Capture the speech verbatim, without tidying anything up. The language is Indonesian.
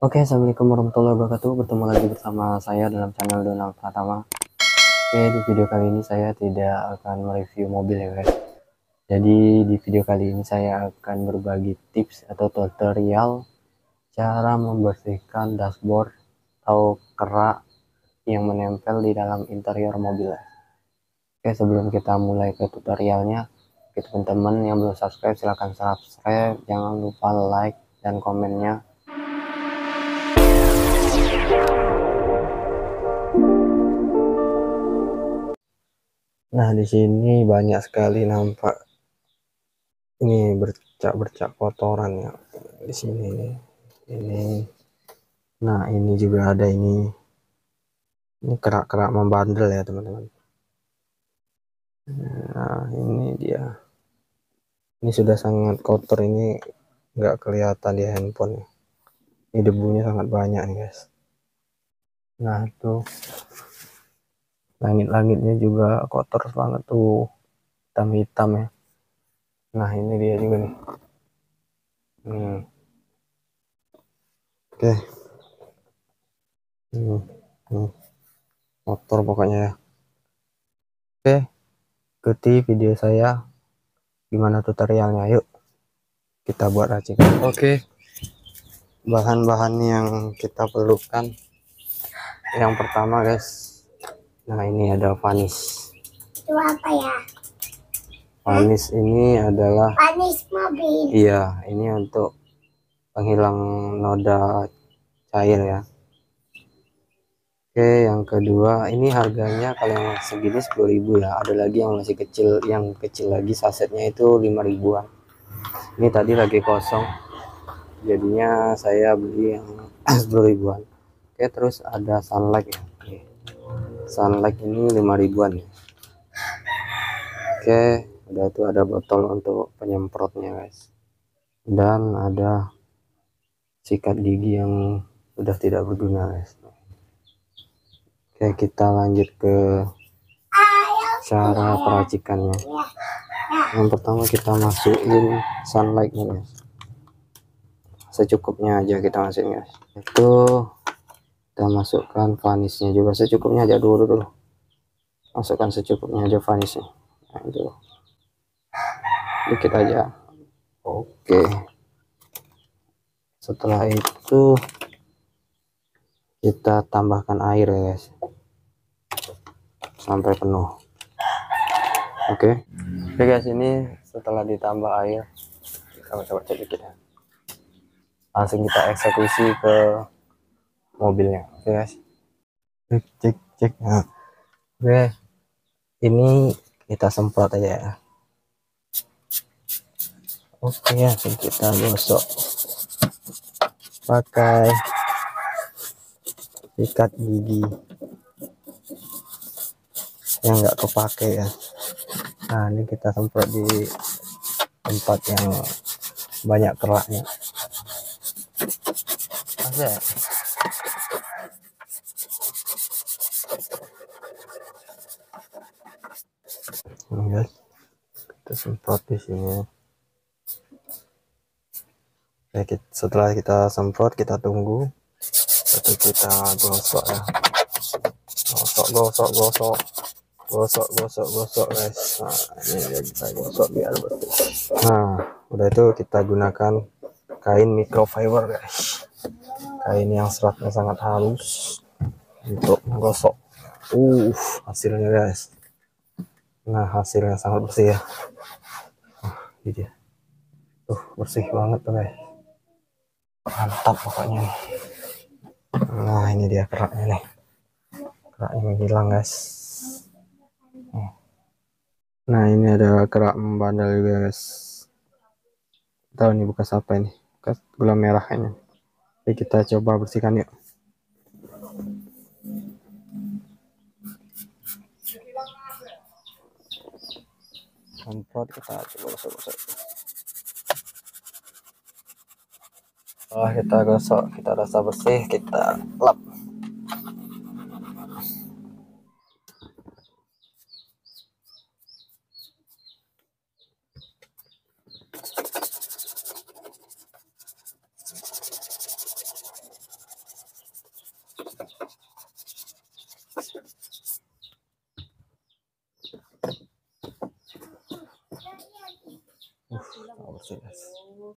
Oke, okay, assalamualaikum warahmatullahi wabarakatuh. Bertemu lagi bersama saya dalam channel Donald Pratama. Oke, okay, di video kali ini saya tidak akan mereview mobil ya guys. Jadi di video kali ini saya akan berbagi tips atau tutorial cara membersihkan dashboard atau kerak yang menempel di dalam interior mobil. Oke, okay, sebelum kita mulai ke tutorialnya, bagi teman-teman yang belum subscribe silahkan subscribe, jangan lupa like dan komennya. Nah, di sini banyak sekali nampak ini bercak-bercak kotoran ya di sini nih. Ini. Nah, ini juga ada ini. Ini kerak-kerak membandel ya, teman-teman. Nah, ini dia. Ini sudah sangat kotor, ini nggak kelihatan di handphone ya. Ini debunya sangat banyak nih, guys. Nah, tuh. Langit-langitnya juga kotor banget tuh, hitam-hitam ya. Nah, ini dia juga nih. Hmm. Oke. Hmm. Hmm. Kotor pokoknya ya. Oke, ikuti video saya gimana tutorialnya, yuk kita buat racikan. Oke, bahan-bahan yang kita perlukan yang pertama guys. Nah, ini ada Vanish. Itu apa ya? Vanish ini adalah Vanish mobil. Iya, ini untuk penghilang noda cair ya. Oke, yang kedua, ini harganya kalau yang segini sepuluh ribu ya. Ada lagi yang masih kecil, yang kecil lagi sasetnya itu lima ribuan. Ini tadi lagi kosong. Jadinya saya beli yang sepuluh ribuan. Oke, terus ada Sunlight ya. Oke. Sunlight ini lima ribuan ya. Oke, udah tuh ada botol untuk penyemprotnya guys, dan ada sikat gigi yang sudah tidak berguna guys. Oke, kita lanjut ke cara peracikannya. Yang pertama kita masukin sunlightnya guys, secukupnya aja kita masukin guys. Itu kita masukkan vanishnya juga secukupnya aja dulu dulu masukkan secukupnya aja vanishnya. Nah, itu dikit aja. Oke, setelah itu kita tambahkan air ya guys sampai penuh. Oke, oke guys, ini setelah ditambah air kita coba cek dikit ya, langsung kita eksekusi ke mobilnya. Oke guys, cek cek cek. Nah, oke, ini kita semprot aja ya. Oke ya, kita gosok pakai sikat gigi yang nggak kepake ya. Nah, ini kita semprot di tempat yang banyak keraknya. Oke. Ini guys, kita semprot di sini. Oke, setelah kita semprot kita tunggu, lalu kita gosok ya, gosok gosok gosok gosok gosok gosok guys. Nah, ini kita gosok biar bersih. Nah, udah itu kita gunakan kain microfiber guys, kain yang seratnya sangat halus untuk menggosok. Uh, hasilnya guys. Nah, hasilnya sangat bersih ya. Nah, ini dia. Tuh, bersih banget tuh guys. Mantap pokoknya nih. Nah, ini dia keraknya nih. Keraknya menghilang guys. Nah, ini adalah kerak membandel juga guys. Tahu nih bekas apa ini? Bekas gula merahnya. Jadi kita coba bersihkan yuk. Semprot kita coba gosok-gosok. Oh, kita gosok, kita rasa bersih, kita lap. Uf, vamos a ver.